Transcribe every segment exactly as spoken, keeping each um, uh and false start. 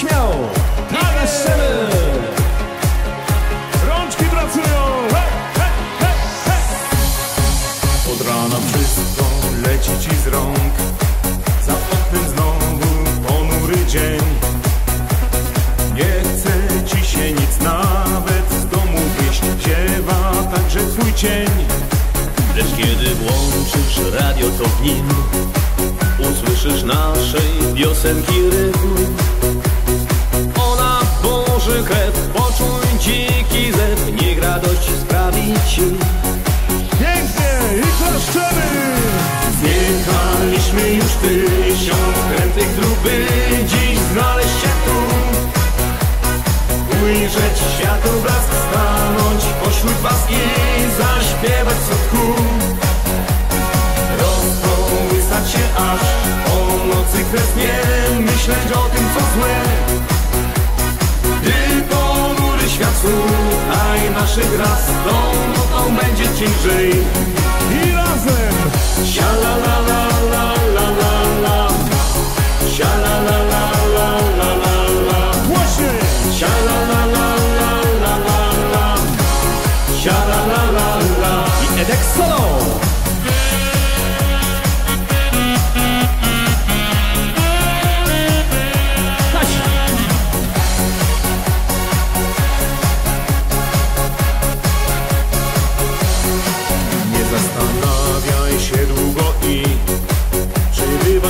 śmiało. Na wesele. Rączki pracują. He, he, he, he. Od rana wszystko leci ci z rąk. Za oknem znowu ponury dzień. Nie chce ci się nic nawet z domu wyjść. Ziewa także twój cień. Lecz kiedy włączysz radio, to w nim usłyszysz naszej piosenki rytm. Ona burzy krew, poczuj dziki zew, niech radość sprawi ci. Pięknie i klaszczemy! Zjechaliśmy już tysiąc krętych dróg, by dziś znaleźć się tu. Ujrzeć światło blask, stanąć pośród was i zaśpiewać w słodku. Rozkołysać się aż o nocy kres, nie myśleć o tym co złe. Gdy ponury świat słuchaj naszych raz, tą nutą będzie ciężej. I razem! Sia la la la la la la la. Sia la la la la la la la. Właśnie! Sia la la la la la la la. Sia la la la la. I Edek solo!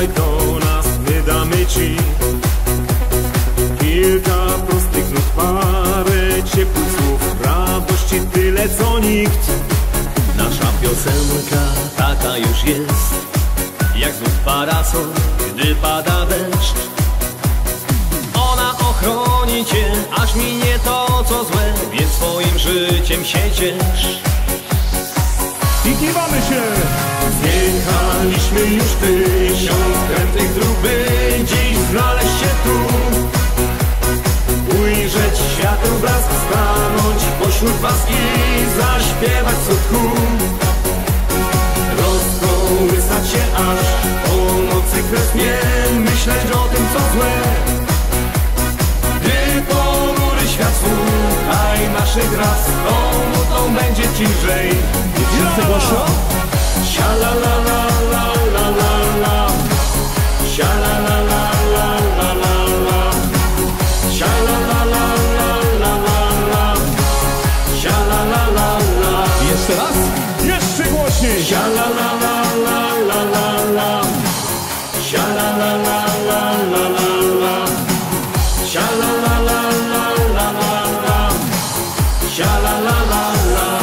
Do nas my damy ci kilka prostych nut, parę ciepłych słów, radości tyle co nikt. Nasza piosenka taka już jest, jak znów parasol, gdy pada deszcz. Ona ochroni cię, aż minie to co złe, więc swoim życiem się ciesz. I kiwamy się! Zjechaliśmy już tysiąc krętych dróg, by dziś znaleźć się tu. Ujrzeć światło blask, stanąć pośród was i zaśpiewać w słodku. Rozkołysać się aż po nocy kres, nie myśleć o tym co złe. Gdy ponury świat słuchaj naszych raz, tą nutą będzie ci lżej. Sia la la la la la la la. Sia la la la la la la la. Sia la la la la la la la. Sia la la la la. Jeszcze raz? Jeszcze głośniej. Sia la la la la la la la. Sia la la la la la la la. Sia la la la la la la la. Sia la la la la.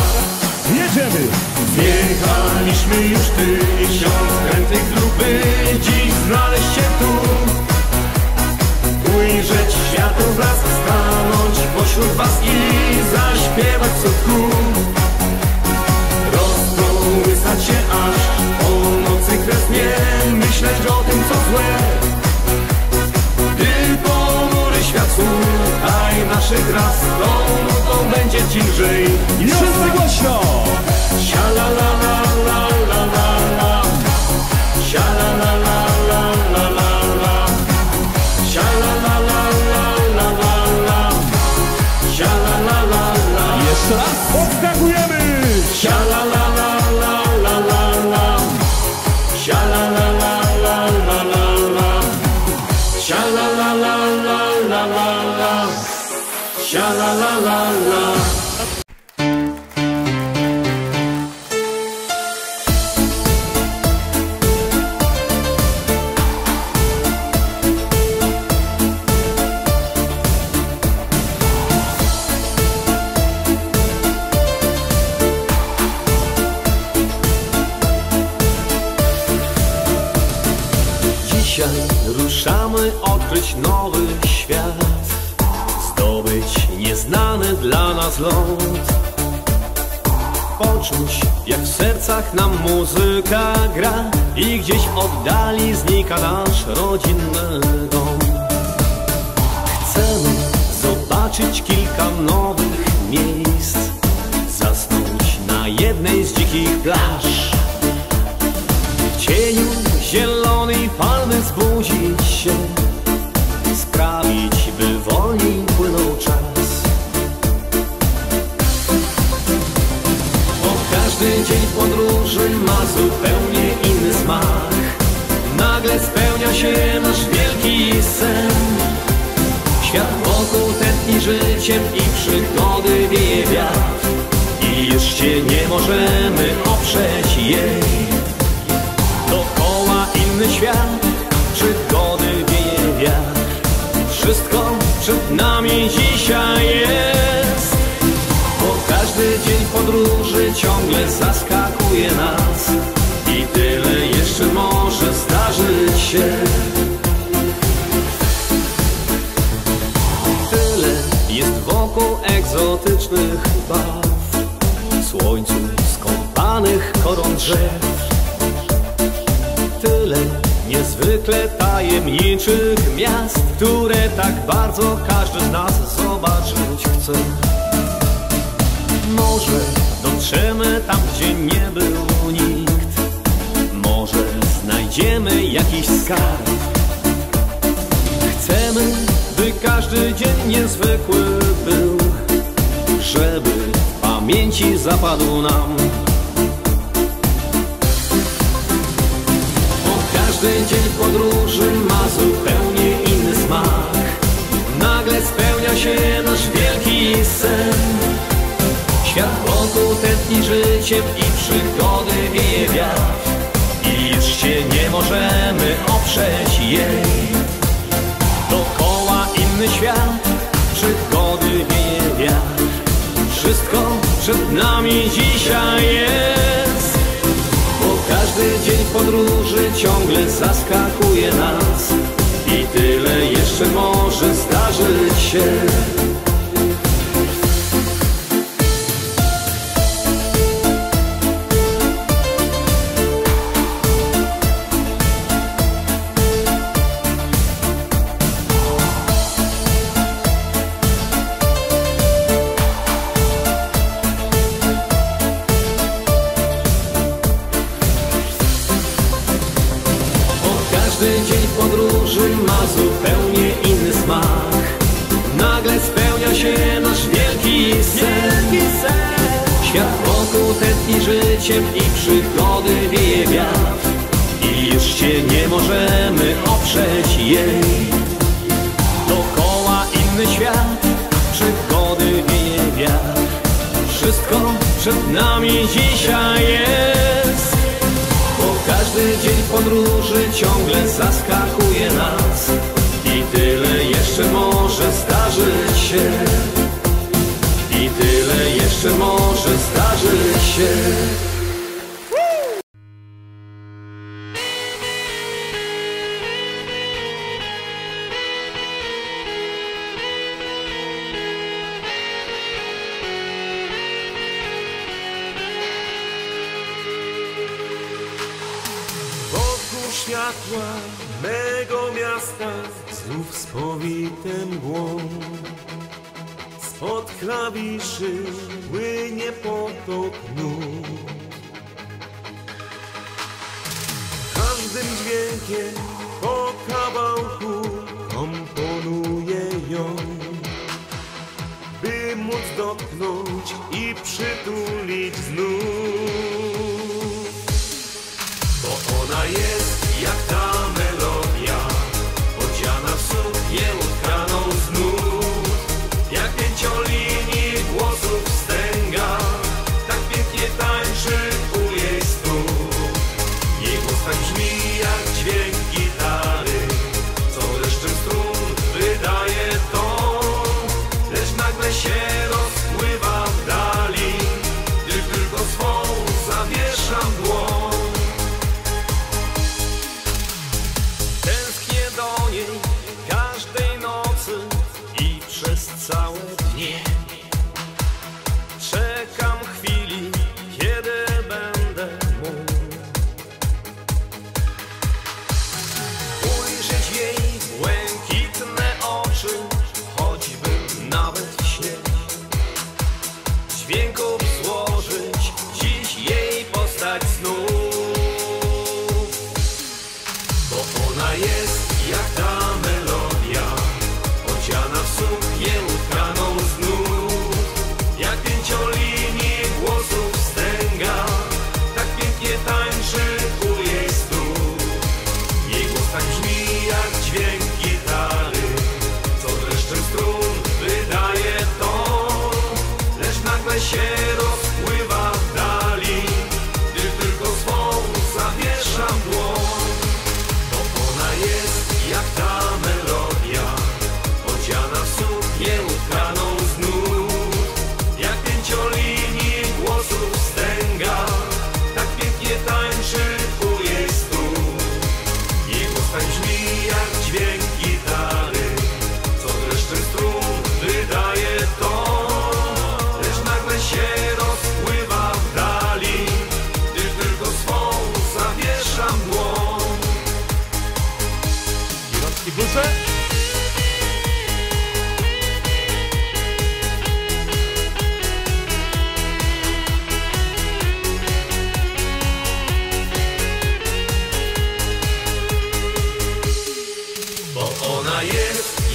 Jedziemy! Zjechaliśmy już tysiąc krętych dróg, by dziś znaleźć się tu. Ujrzeć światło blask, stanąć pośród was i zaśpiewać w słodku. Rozkołysać się aż po nocy kres, nie myśleć o tym co złe. Gdy ponury świat słuchaj naszych raz, tą nutą będzie ci lżej. Wszyscy głośno! Sia la la la la la la la. Sia la la la la la la la. Sia la la la la la la la. Sia la la la la. Jeszcze raz odskakujemy. Sia la la la la la la la. Sia la la la la la la la. Sia la la la la la la la. Sia la la la la. Odkryć nowy świat, zdobyć nieznany dla nas ląd. Poczuć jak w sercach nam muzyka gra i gdzieś w oddali znika nasz rodzinny dom. Chcemy zobaczyć kilka nowych miejsc, zasnąć na jednej z dzikich plaż. W cieniu zielonej palmy zbudzić się, sprawić by Boży ma zupełnie inny smak. Nagle spełnia się nasz wielki sen. Świat wokół tętni życiem i przygody wieje wiatr. I już się nie możemy oprzeć jej. Dookoła inny świat, przygody wieje wiatr. Wszystko przed nami dzisiaj jest. Bo każdy dzień podróży ciągle zaskakuje nas. I tyle jeszcze może zdarzyć się. Tyle jest wokół egzotycznych baw, słońcu skąpanych koron drzew. Tyle niezwykle tajemniczych miast, które tak bardzo każdy z nas zobaczyć chce. Może dotrzemy tam, gdzie nie był nikt. Może znajdziemy jakiś skarb. Chcemy, by każdy dzień niezwykły był, żeby w pamięci zapadł nam. Każdy dzień podróży ma zupełnie inny smak. Nagle spełnia się nasz wielki sen. Świat wokół tętni życiem i przygody wieje wiatr. I już się nie możemy oprzeć jej. Dokoła inny świat, przygody wieje wiatr. Wszystko przed nami dzisiaj jest. Każdy dzień podróży ciągle zaskakuje nas. I tyle jeszcze może zdarzyć się. I przygody wieje wiatr. I już się nie możemy oprzeć jej. Dokoła inny świat, przygody wieje wiatr. Wszystko przed nami dzisiaj jest. Bo każdy dzień podróży ciągle zaskakuje nas. I tyle jeszcze może zdarzyć się. I tyle jeszcze może zdarzyć się. Światła mego miasta znów spowite mgłą. Spod klawiszy płynie potok nut. Każdym dźwiękiem po kawałku komponuję ją, by móc dotknąć i przytulić znów. Bo ona jest jak ta melodia, odziana w suknię utkaną z nut. Jak pięciolinii włosów wstęga, tak pięknie tańczy u jej stóp. Jej głos tak brzmi jak dźwięk gitary, co deszczem strun wydaje ton. Lecz nagle się rozpływa w dali, gdy tylko swą zawieszam dłoń.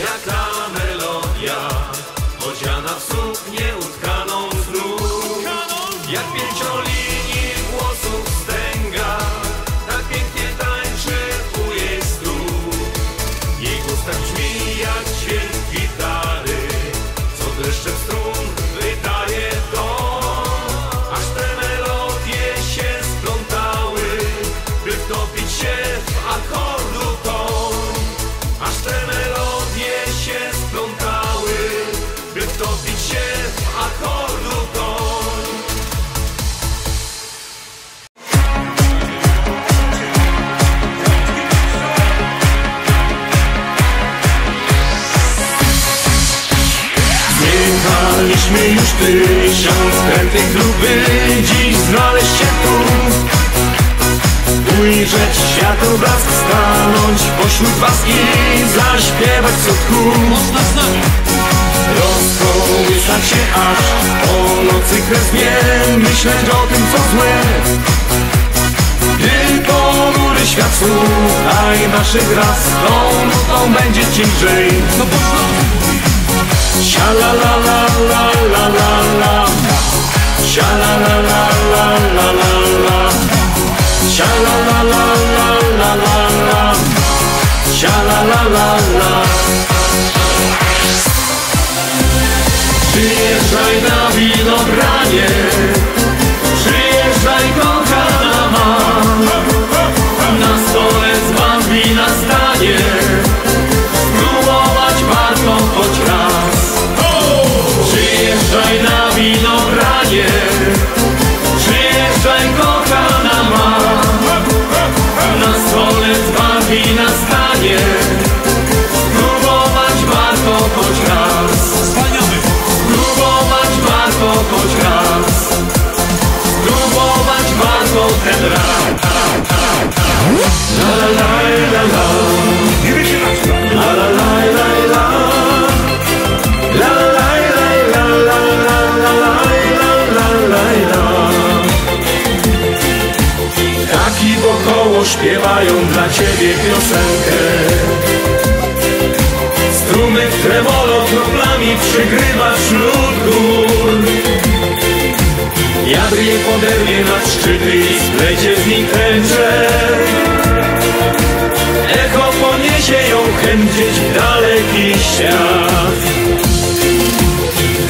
jaka melodia, odziana w suknię utkaną znów. Jak pięciolinii włosów stęga, tak pięknie tańczy u jej stóp. Jej głos tak brzmi jak dźwięk gitary, co dreszczem strun wydaje to. Aż te melodie się splątały, by wtopić się w akordu ton. Aż te melodie się splątały, by wtopić się w akordu ton. Zjechaliśmy już tysiąc krętych gruby, dziś znaleźć się tu. Ujrzeć światło blask, stanąć pośród was i zaśpiewać co tchu. Rozkołysać się aż po nocy kresknie, myśleć o tym co złe. Gdy ponury świat słuchaj naszych raz, tą nutą będzie ci lżej. Sia la la la la la la la, sia la la la la la la la, sia la la la la la la la, sia la la la la. Przyjeżdżaj na winobranie, przyjeżdżaj kochana ma, na stole z wami na stanie, spróbować warto choć raz. Przyjeżdżaj na winobranie, przyjeżdżaj kochana ma, na stole z wami na stanie, spróbować warto choć raz. Spróbować warto choć raz, spróbować warto ten raz. La la la la la, la la la la la, la la. Taki wokoło śpiewają dla ciebie piosenkę. Strumy w tremolo kroplami przygrywa wśród gór. Wiatr je poderwie nad szczyty i splecie z nich tęcze. Echo poniesie ją chęcić w daleki świat.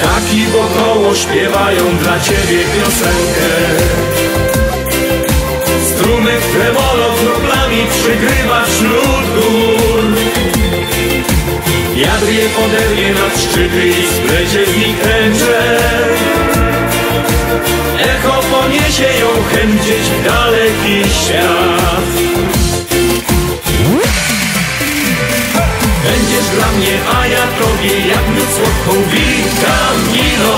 Taki wokoło śpiewają dla ciebie piosenkę. Strumy w tremolo kroplami przygrywa wśród gór. Wiatr je poderwie nad szczyty i splecie z nich tęcze. Echo poniesie ją chem gdzieś w daleki świat. Będziesz dla mnie, a ja tobie, jak miód słodką witaminą.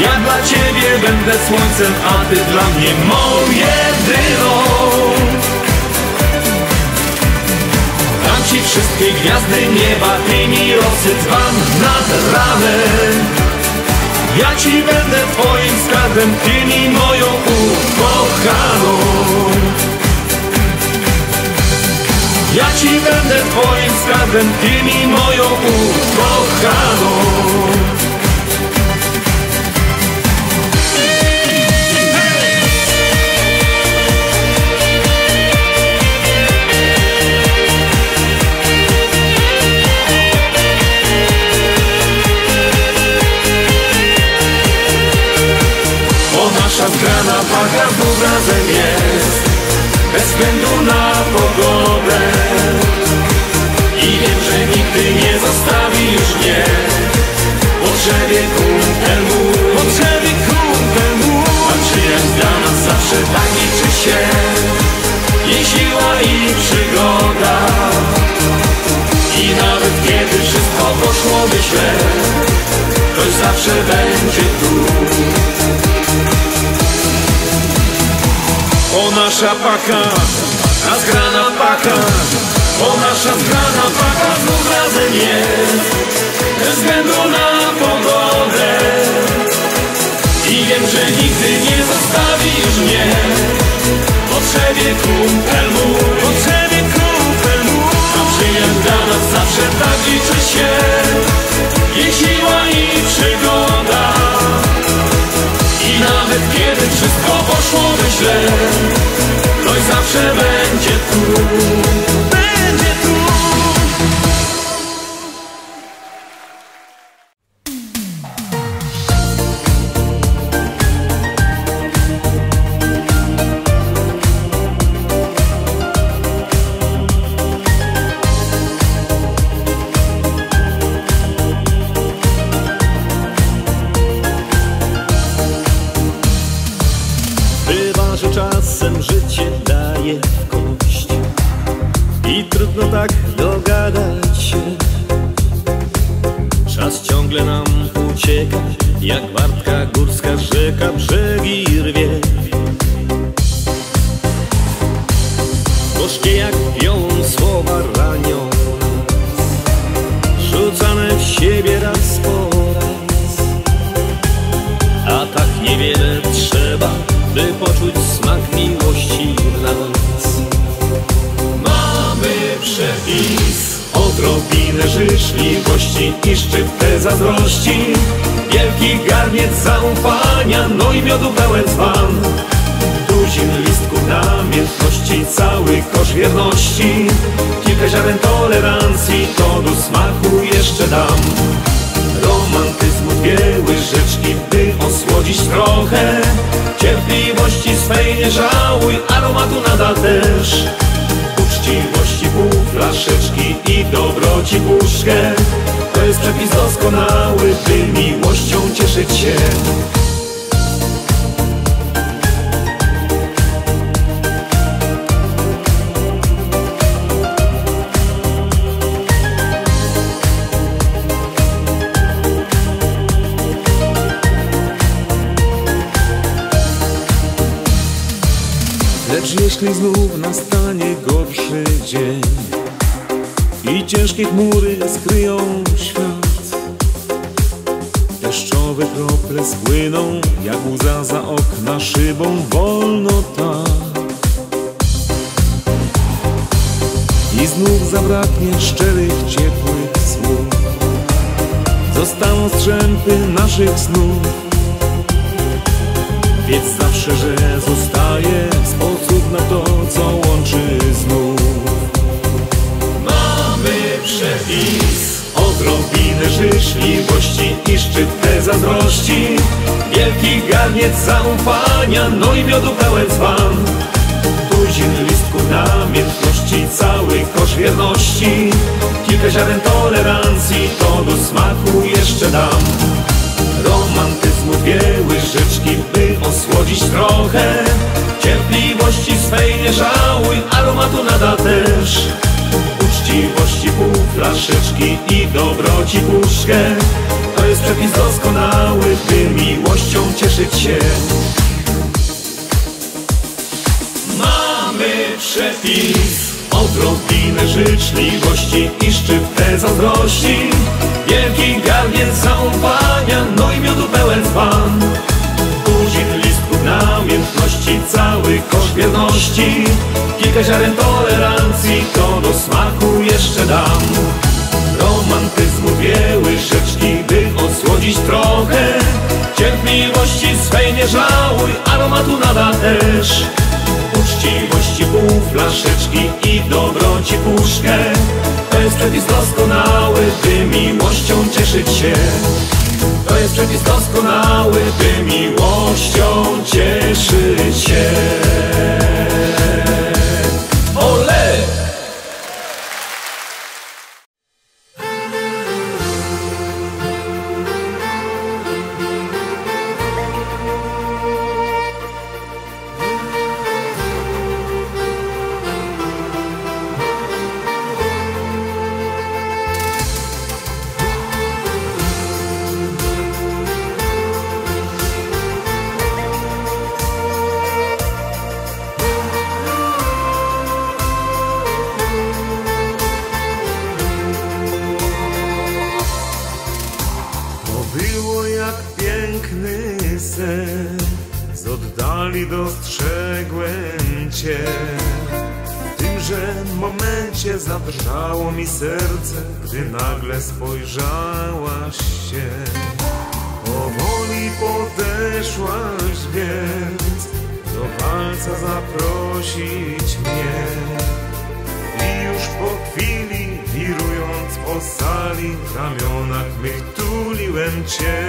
Ja dla ciebie będę słońcem, a ty dla mnie mą jedyną. Dam ci wszystkie gwiazdy nieba, ty mi rozsypam nad ranem. Ja ci będę twoim skarbem, ty mi moją ukochaną. Ja ci będę twoim skarbem, ty mi moją ukochaną. Bo nasza zgrana waga tu razem jest, bez względu na pogodę. I wiem, że nigdy nie zostawi już mnie potrzebie kumple mój. Potrzebie kumple mój. A przyjaźń dla nas zawsze tak liczy się, jej siła i przygoda. I nawet kiedy wszystko poszłoby źle, ktoś zawsze będzie tu. O nasza paka, ta zgrana paka, o nasza zgrana paka znów razem jest, bez względu na pogodę. I wiem, że nigdy nie zostawi już mnie potrzebie kumpel mój. Potrzebie kumpel mój. A przyjaźń dla nas zawsze tak. czasem życie daje w kość i trudno tak dogadać się. Czas ciągle nam ucieka, jak wartka górska rzeka brzegi rwie. Gorzkie jak pią słowa ranią nas, rzucane w siebie raz po raz. A tak niewiele trzeba, by poczuć smak miłości dla nas. Mamy przepis, odrobinę życzliwości i szczyptę zazdrości, wielki garniec zaufania, no i miodu pełen dzban, tuzin listków namiętności, cały kosz wierności, kilka ziaren tolerancji, to do smaku jeszcze dam. Romantyzmu dwie łyżeczki, by osłodzić trochę, cierpliwości swej nie żałuj, aromatu nada też, uczciwości pół flaszeczki i dobroci puszkę. To jest przepis doskonały, by miłością cieszyć się. Lecz jeśli znów nastanie gorszy dzień i ciężkie chmury skryją świat, deszczowe krople spłyną jak łza za okna szybą wolno tak. I znów zabraknie szczerych, ciepłych słów, zostaną strzępy naszych snów. Wiedz zawsze, że zostaje sposób na to, co łączy znów. Mamy przepis, odrobinę życzliwości i szczyptę zazdrości, wielki garniec zaufania, no i miodu pełen dzban, tuzin listków namiętności, cały kosz wierności, kilka ziaren tolerancji, to do smaku jeszcze dam. Romantyzmu dwie łyżeczki, by osłodzić trochę, cierpliwości swej nie żałuj, aromatu nada też, uczciwości pół flaszeczki i dobroci puszkę. To jest przepis doskonały, by miłością cieszyć się. Mamy przepis, odrobinę życzliwości i szczyptę zazdrości, wielki garniec zaufania, no i miodu pełen dzban, tuzin listków namiętności, cały kosz wierności, kilka ziaren tolerancji, to do smaku jeszcze dam. Romantyzmu dwie łyżeczki, by osłodzić trochę, cierpliwości swej nie żałuj, aromatu nada też, uczciwości pół flaszeczki i dobroci puszkę. To jest przepis doskonały, by miłością cieszyć się. To jest przepis doskonały, by miłością cieszyć się. Ole! Zadrżało mi serce, gdy nagle spojrzałaś się. Powoli podeszłaś więc do walca zaprosić mnie. I już po chwili, wirując po sali, w ramionach mych tuliłem cię.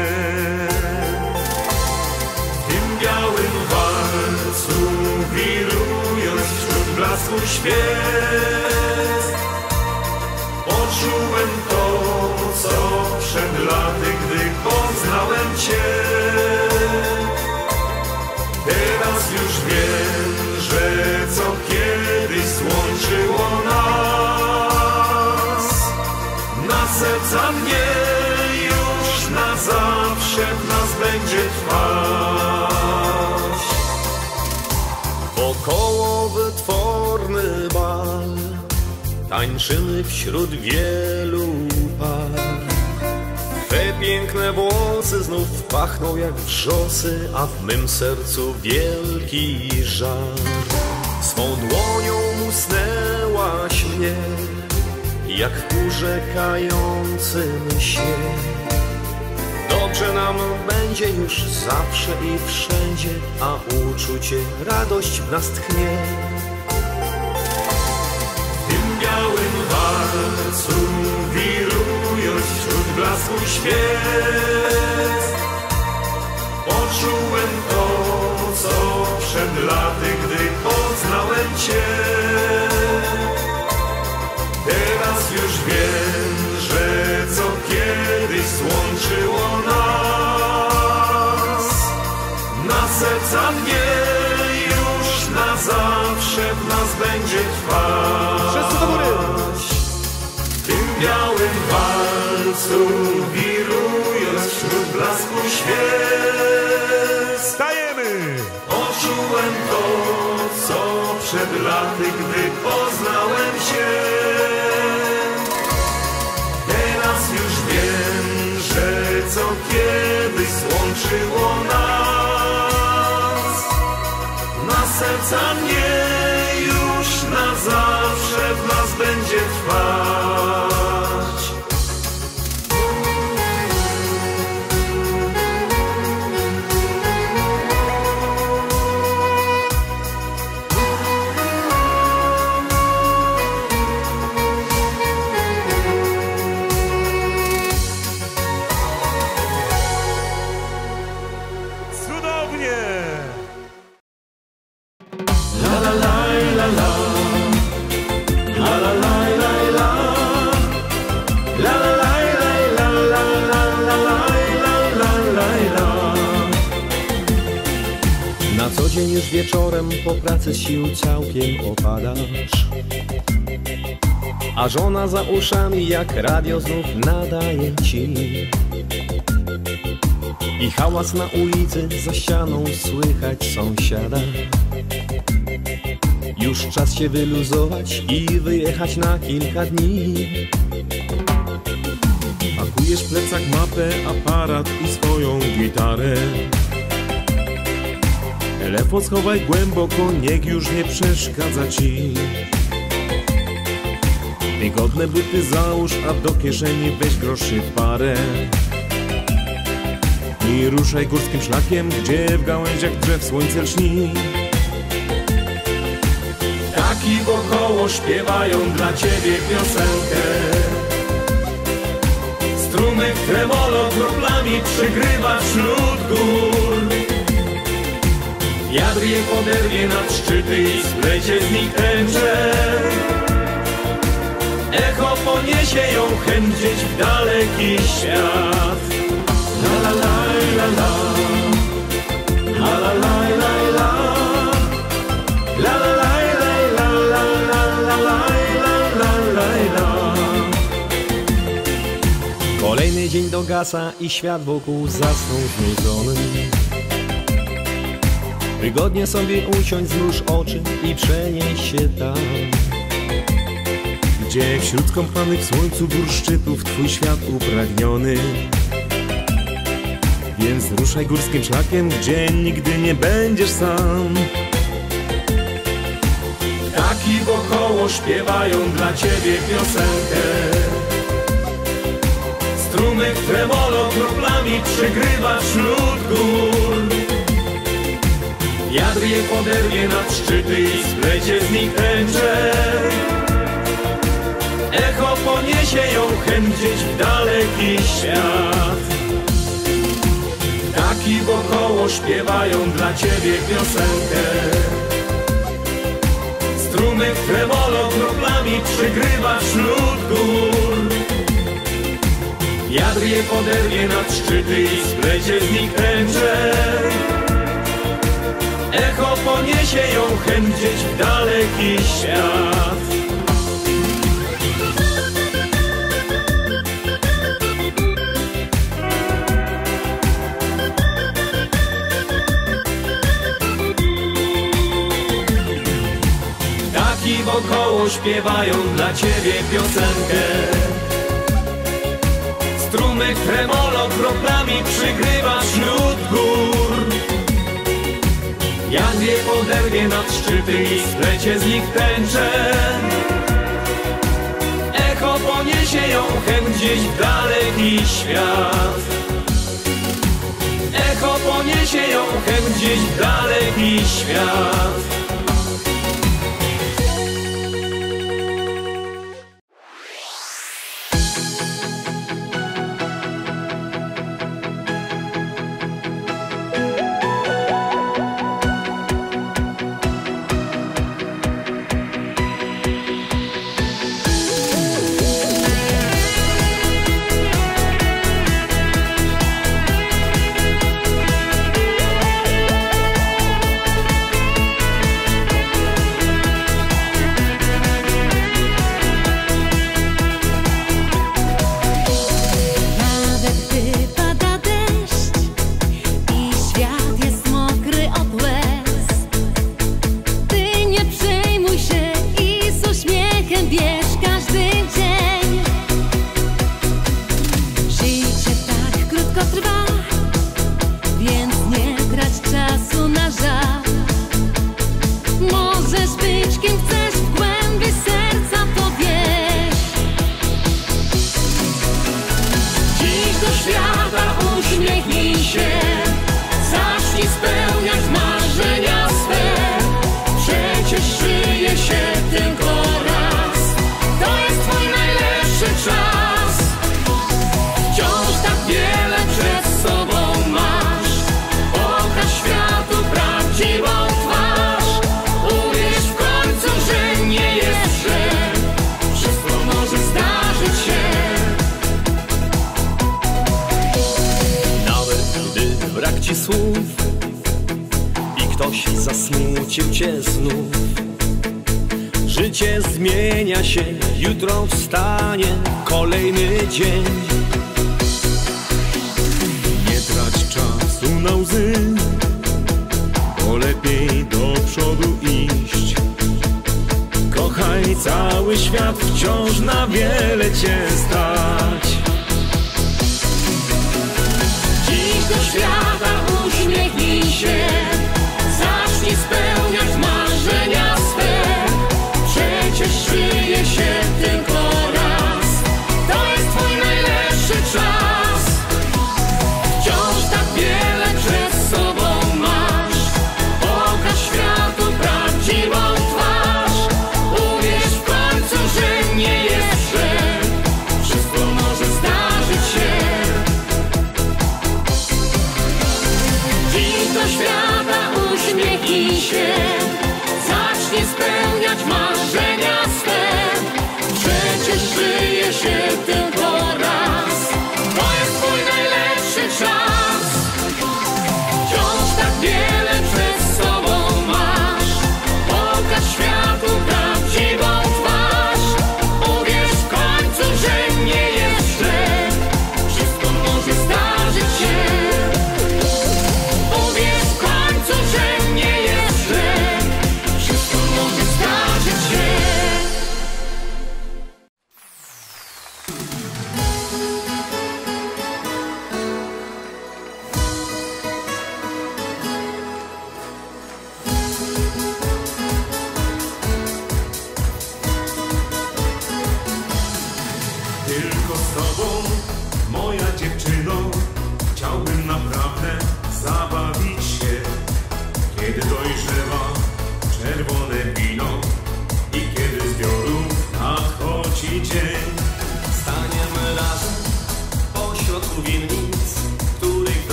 W tym białym walcu, wirując wśród blasku świec, czułem to, co przed laty, gdy poznałem cię. Teraz już wiem, że Praca mnie już na zawsze w nas będzie trwać. Wokoło wytworny bal, tańczymy wśród wielu par. Twe piękne włosy znów pachną jak wrzosy, a w mym sercu wielki żal. Swą dłonią musnęłaś mnie, jak urzekający się. Dobrze nam będzie już zawsze i wszędzie, a uczucie radość w nas tchnie. W tym białym walcu wirujesz wśród blasku świec. Poczułem to, co przed laty, gdy poznałem Cię. Teraz już wiem, że co kiedyś złączyło nas, na serca mnie już na zawsze w nas będzie trwać. W tym białym walcu wirujesz wśród blasku świec. Stajemy! Poczułem to, co przed laty, gdy poznałem Cię. Co kiedyś złączyło nas, na serca mnie już na zawsze w nas będzie trwać. Już wieczorem po pracy z sił całkiem opadasz, a żona za uszami jak radio znów nadaje ci. I hałas na ulicy, za ścianą słychać sąsiada. Już czas się wyluzować i wyjechać na kilka dni. Pakujesz w plecak mapę, aparat i swoją gitarę. Telefon schowaj głęboko, niech już nie przeszkadza ci. Wygodne buty załóż, a do kieszeni weź groszy parę. I ruszaj górskim szlakiem, gdzie w gałęziach drzew słońce lśni. Taki wokoło śpiewają dla ciebie piosenkę. Strumyk tremolo kroplami przygrywasz lód gór. Jadr je poderwie nad szczyty i splecie z nich tęcze. Echo poniesie ją chęcić w daleki świat. La la la la la, la la la la la, la la la la la la la la la. Kolejny dzień dogasa i świat wokół zasnął znudzony. Wygodnie sobie usiądź, zmruż oczy i przenieś się tam, gdzie wśród kąpanych w słońcu gór szczytów twój świat upragniony. Więc ruszaj górskim szlakiem, gdzie nigdy nie będziesz sam. Taki wokoło śpiewają dla ciebie piosenkę. Strumyk tremolo kroplami przygrywasz lód gór. Jadr je poderwie nad szczyty i splecie z nich tęcze. Echo poniesie ją chęcić w daleki świat. Taki wokoło śpiewają dla ciebie piosenkę. Strumyk tremolo kroplami przygrywasz lód gór. Jadr je poderwie nad szczyty i splecie z nich tęcze. Echo poniesie ją chęcić w daleki świat. śpiewają dla ciebie piosenkę. Strumy tremolo kroplami przygrywa wśród gór. Jak je poderwie nad szczyty i splecie z nich tęczę. Echo poniesie ją chęć gdzieś w daleki świat. Echo poniesie ją chęć gdzieś w daleki świat.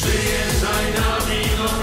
Przyjeżdżaj na wino.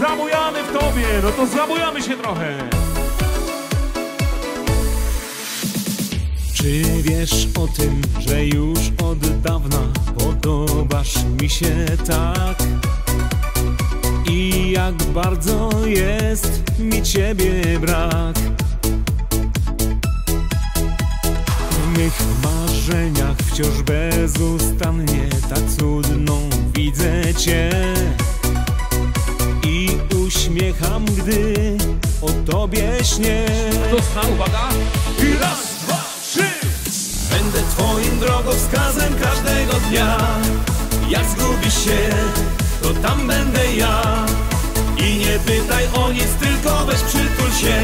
zabujamy w tobie, no to zabujamy się trochę. Czy wiesz o tym, że już od dawna podobasz mi się tak? I jak bardzo jest mi ciebie brak. W mych marzeniach wciąż bezustannie tak cudną widzę cię. I uśmiecham, gdy o tobie śnię. Dostał, uwaga! I raz, dwa, trzy! Będę twoim drogowskazem każdego dnia. Jak zgubisz się, to tam będę ja. I nie pytaj o nic, tylko weź przytul się,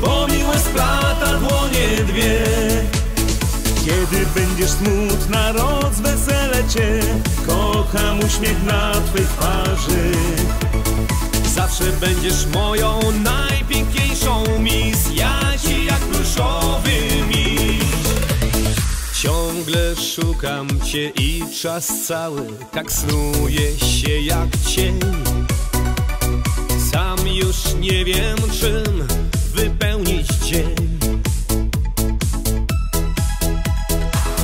bo miłość splata dłonie dwie. Kiedy będziesz smutna, rozweselę cię, kocham uśmiech na twej twarzy. Zawsze będziesz moją najpiękniejszą mis, ja ci jak pluszowy miś. Ciągle szukam cię i czas cały tak snuje się jak cień. Sam już nie wiem czym wypełnić dzień.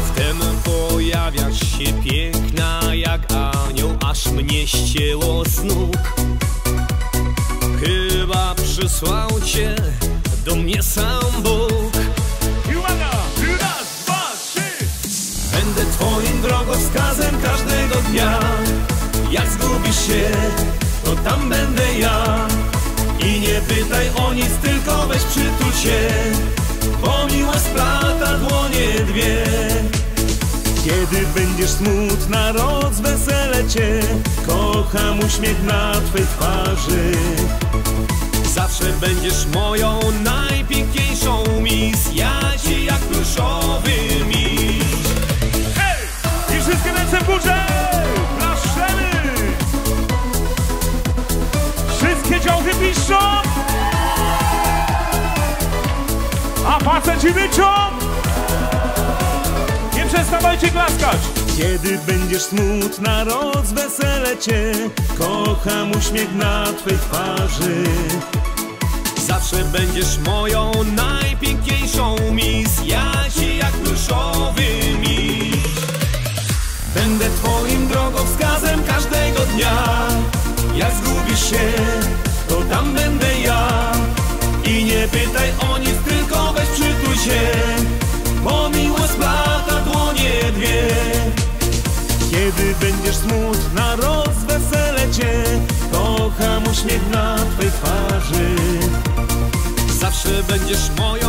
Wtem pojawiasz się piękna jak anioł, aż mnie ścięło z nóg. Chyba przysłał cię do mnie sam Bóg. I uwaga! Raz, dwa, trzy! Będę twoim drogowskazem każdego dnia. Jak zgubisz się, to tam będę ja. I nie pytaj o nic, tylko weź przytul się, bo miłość splata dłonie dwie. Kiedy będziesz smutna, rozweselę cię, kocham uśmiech na twej twarzy. Zawsze będziesz moją najpiękniejszą mis, ja ci jak pluszowy miś. Hej! I wszystkie ręce w górze! Klaszczemy! Wszystkie działki piszą! A faceci wyczą! Nie przestawajcie klaskać! Kiedy będziesz smutna, rozweselę cię, kocham uśmiech na twej twarzy. Zawsze będziesz moją najpiękniejszą mis, ja ci jak pluszowy miś. Będę twoim drogowskazem każdego dnia. Jak zgubisz się, to tam będę ja. I nie pytaj o nic, tylko weź przytul się, bo miłość splata dłonie dwie. Kiedy będziesz smutna, rozweselę cię, kocham uśmiech na twej twarzy. Zawsze będziesz moją